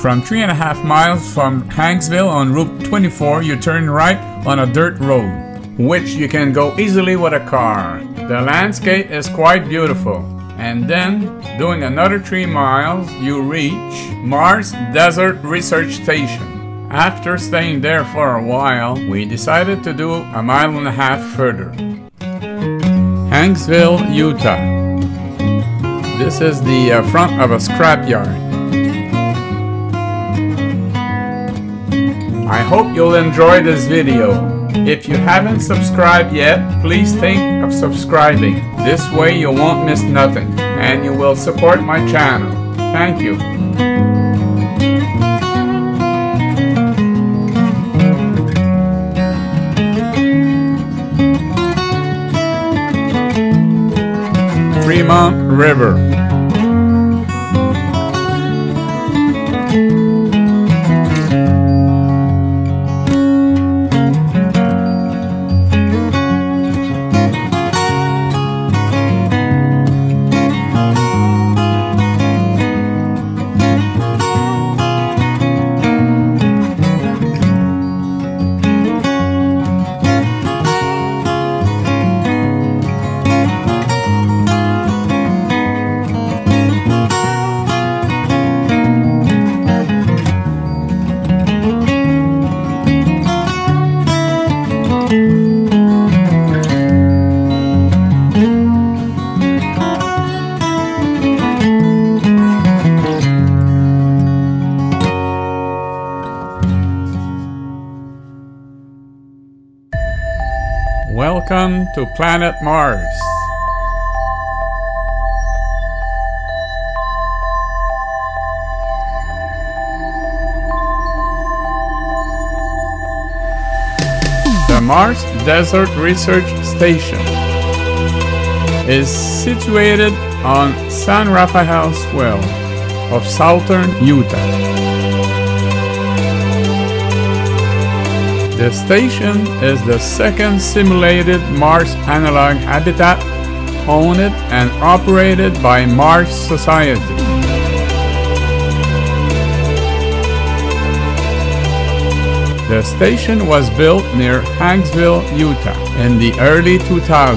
From 3.5 miles from Hanksville on Route 24, you turn right on a dirt road, which you can go easily with a car. The landscape is quite beautiful. And then, doing another 3 miles, you reach Mars Desert Research Station. After staying there for a while, we decided to do 1.5 miles further. Hanksville, Utah. This is the front of a scrapyard. I hope you'll enjoy this video. If you haven't subscribed yet, please think of subscribing. This way you won't miss nothing, and you will support my channel. Thank you. Fremont River. Welcome to Planet Mars. The Mars Desert Research Station is situated on San Rafael Swell of southern Utah. The station is the second simulated Mars analog habitat owned and operated by Mars Society. The station was built near Hanksville, Utah in the early 2000s,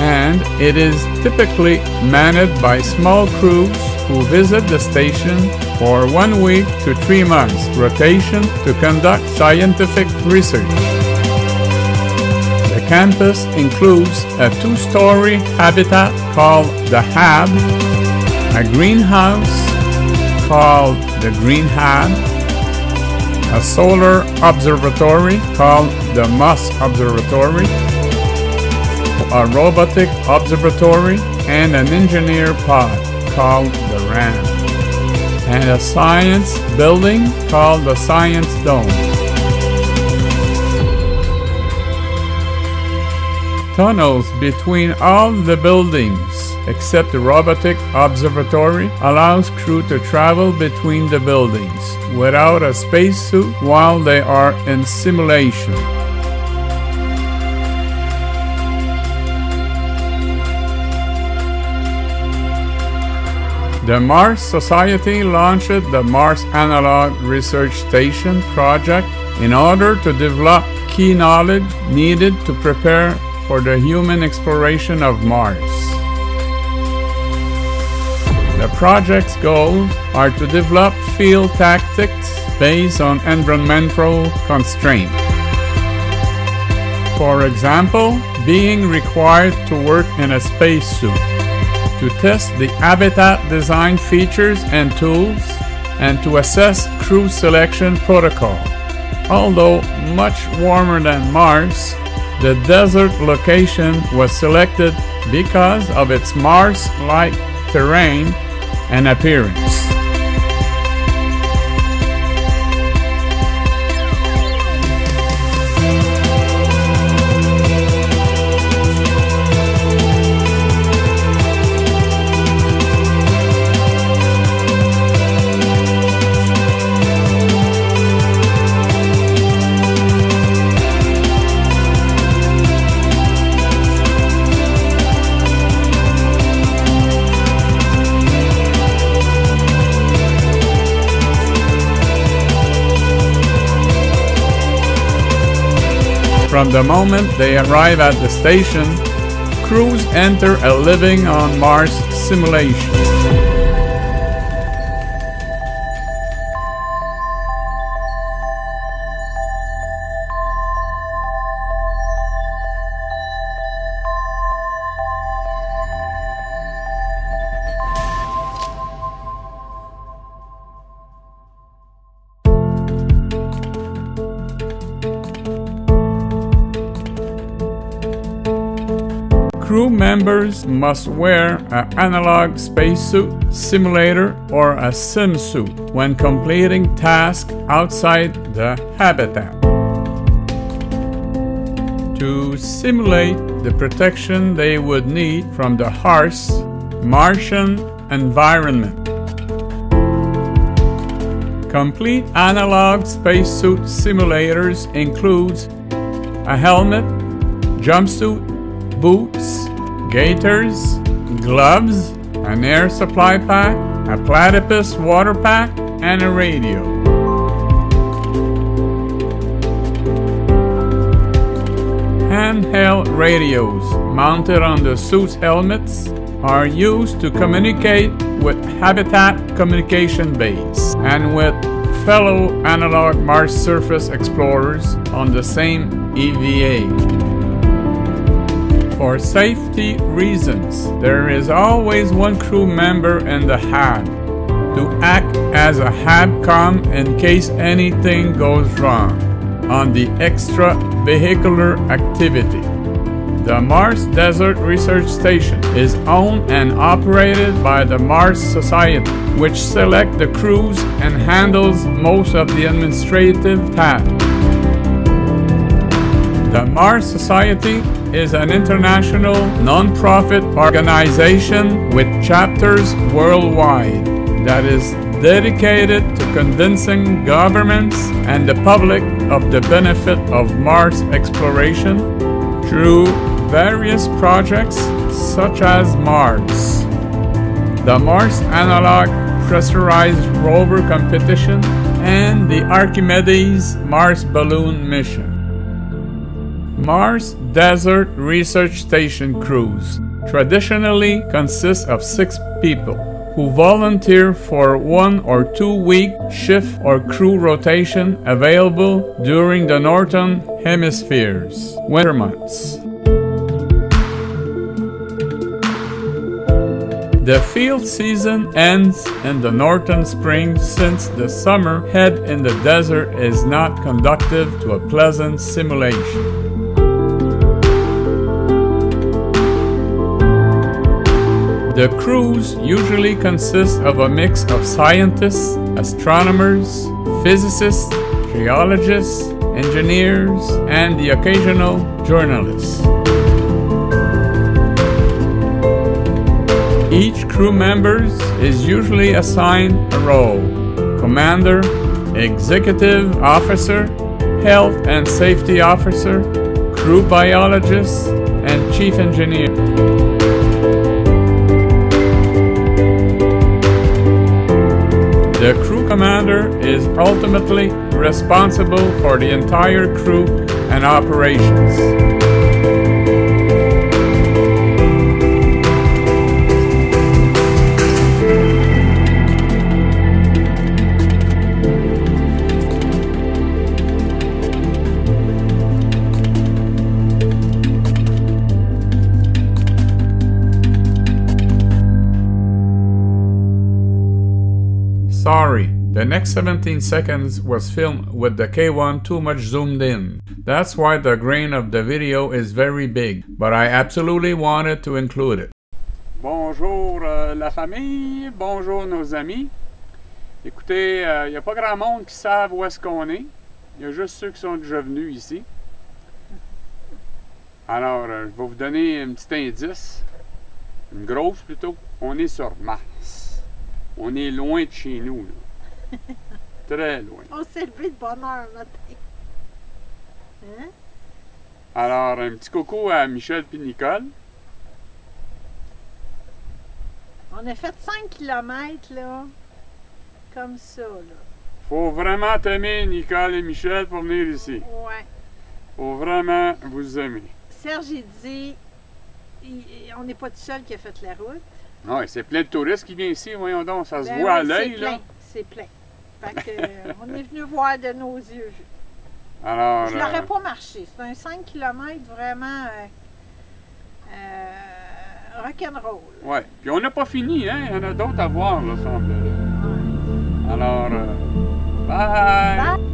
and it is typically manned by small crews who visit the station for 1 week to 3 months rotation to conduct scientific research. The campus includes a 2-story habitat called the HAB, a greenhouse called the Green HAB, a solar observatory called the Moss Observatory, a robotic observatory, and an engineer pod called the RAM, and a science building called the Science Dome. Tunnels between all the buildings, except the robotic observatory, allows crew to travel between the buildings without a spacesuit while they are in simulation. The Mars Society launched the Mars Analog Research Station project in order to develop key knowledge needed to prepare for the human exploration of Mars. The project's goals are to develop field tactics based on environmental constraints. For example, being required to work in a spacesuit, to test the habitat design features and tools, and to assess crew selection protocol. Although much warmer than Mars, the desert location was selected because of its Mars-like terrain and appearance. From the moment they arrive at the station, crews enter a living on Mars simulation. Crew members must wear an analog spacesuit, simulator, or a sim suit when completing tasks outside the habitat. To simulate the protection they would need from the harsh Martian environment, complete analog spacesuit simulators includes a helmet, jumpsuit, boots, gaiters, gloves, an air supply pack, a platypus water pack, and a radio. Handheld radios mounted on the suit's helmets are used to communicate with Habitat Communication Base and with fellow analog Mars surface explorers on the same EVA. For safety reasons, there is always one crew member in the HAB to act as a HABCOM in case anything goes wrong on the extravehicular activity. The Mars Desert Research Station is owned and operated by the Mars Society, which selects the crews and handles most of the administrative tasks. The Mars Society is an international non-profit organization with chapters worldwide that is dedicated to convincing governments and the public of the benefit of Mars exploration through various projects such as Mars. The Mars Analog Pressurized Rover Competition and the Archimedes Mars Balloon Mission. Mars Desert Research Station crews traditionally consist of 6 people who volunteer for 1 or 2 week shift or crew rotation available during the Northern Hemisphere's winter months. The field season ends in the northern spring, since the summer head in the desert is not conducive to a pleasant simulation. The crews usually consist of a mix of scientists, astronomers, physicists, geologists, engineers, and the occasional journalist. Each crew member is usually assigned a role: commander, executive officer, health and safety officer, crew biologist, and chief engineer. The crew commander is ultimately responsible for the entire crew and operations. Sorry, the next 17 seconds was filmed with the K1 too much zoomed in. That's why the grain of the video is very big, but I absolutely wanted to include it. Bonjour la famille, bonjour nos amis. Écoutez, il n'y a pas grand monde qui savent où est-ce qu'on est. Il y a juste ceux qui sont déjà venus ici. Alors, je vais vous donner un petit indice, une grosse plutôt. On est sur Mars. On est loin de chez nous, là. Très loin. On s'est levé de bonne heure le matin. Hein? Alors, un petit coucou à Michel puis Nicole. On a fait 5 km, là, comme ça, là. Faut vraiment t'aimer, Nicole et Michel, pour venir ici. Ouais. pour vraiment vous aimer. Serge, il dit, on n'est pas tout seul qui a fait la route. Oui, c'est plein de touristes qui viennent ici, voyons donc, ça se voit à l'œil. C'est plein, c'est plein. Fait que, on est venu voir de nos yeux. Alors, je l'aurais pas marché, c'est un 5 km vraiment rock'n'roll. Oui, puis on n'a pas fini, hein? Il y en a d'autres à voir, là, semble. Ouais. Alors, bye! Bye!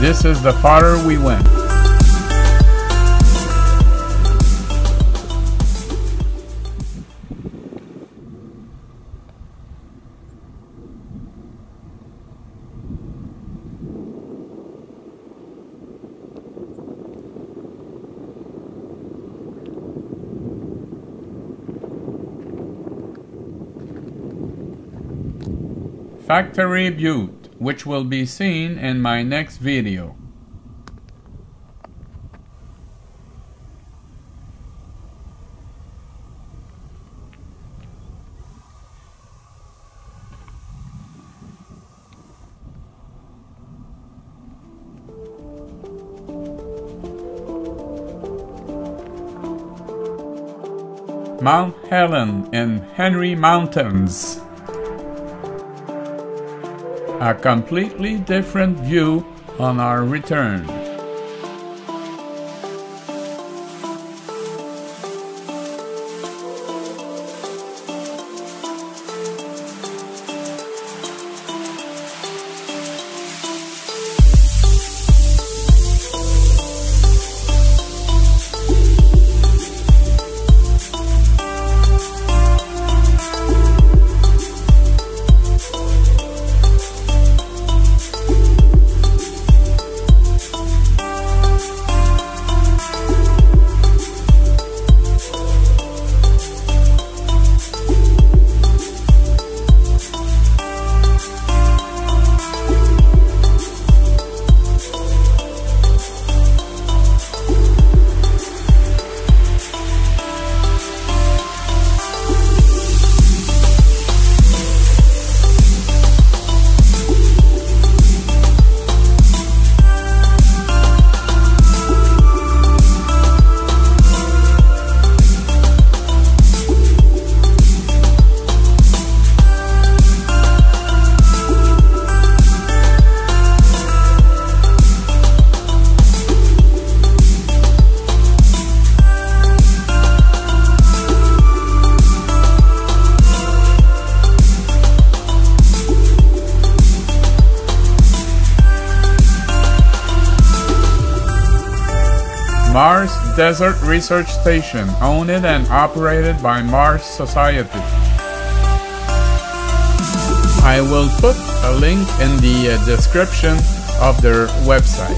This is the farther we went. Factory Butte, which will be seen in my next video. Mount Helen and Henry Mountains. A completely different view on our return. Mars Desert Research Station, owned and operated by Mars Society. I will put a link in the description of their website.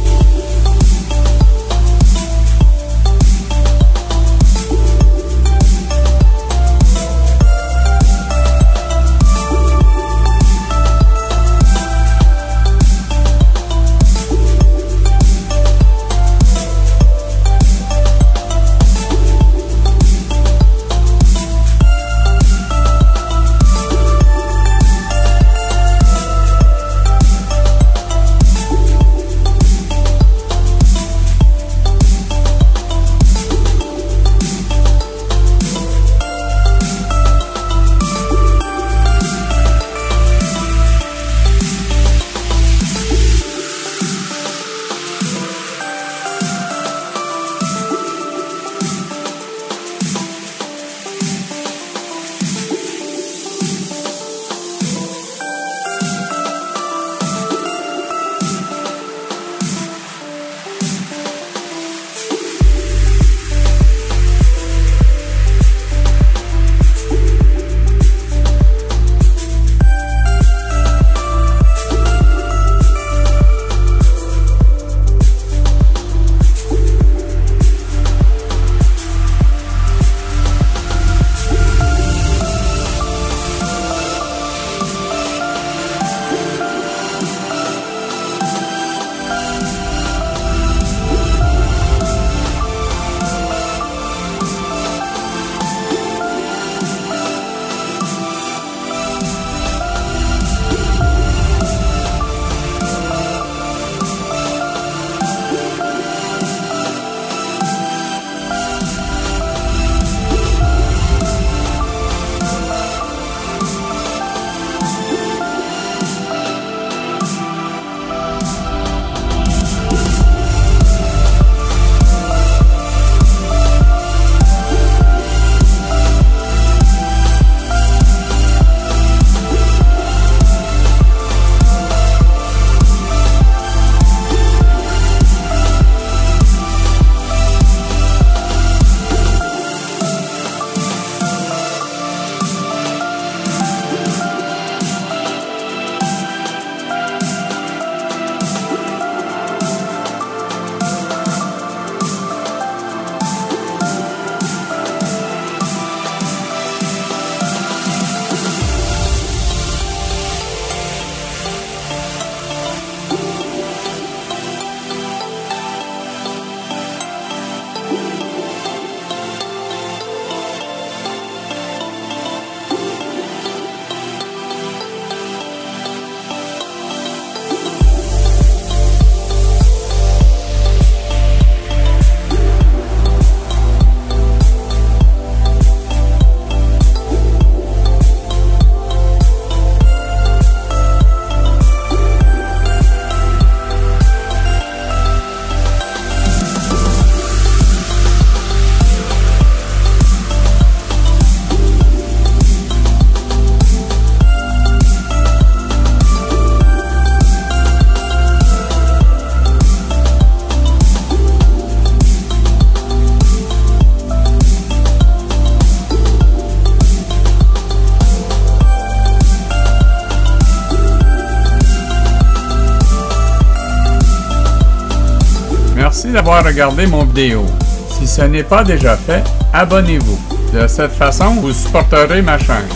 Merci d'avoir regardé mon vidéo. Si ce n'est pas déjà fait, abonnez-vous. De cette façon, vous supporterez ma chaîne.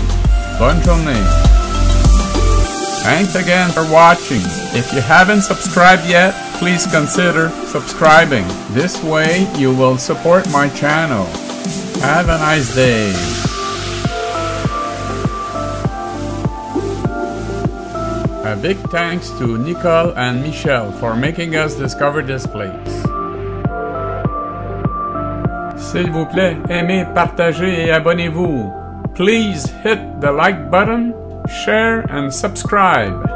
Bonne journée. Thanks again for watching. If you haven't subscribed yet, please consider subscribing. This way, you will support my channel. Have a nice day. A big thanks to Nicole and Michelle for making us discover this place. S'il vous plaît, aimez, partagez et abonnez-vous. Please hit the like button, share and subscribe.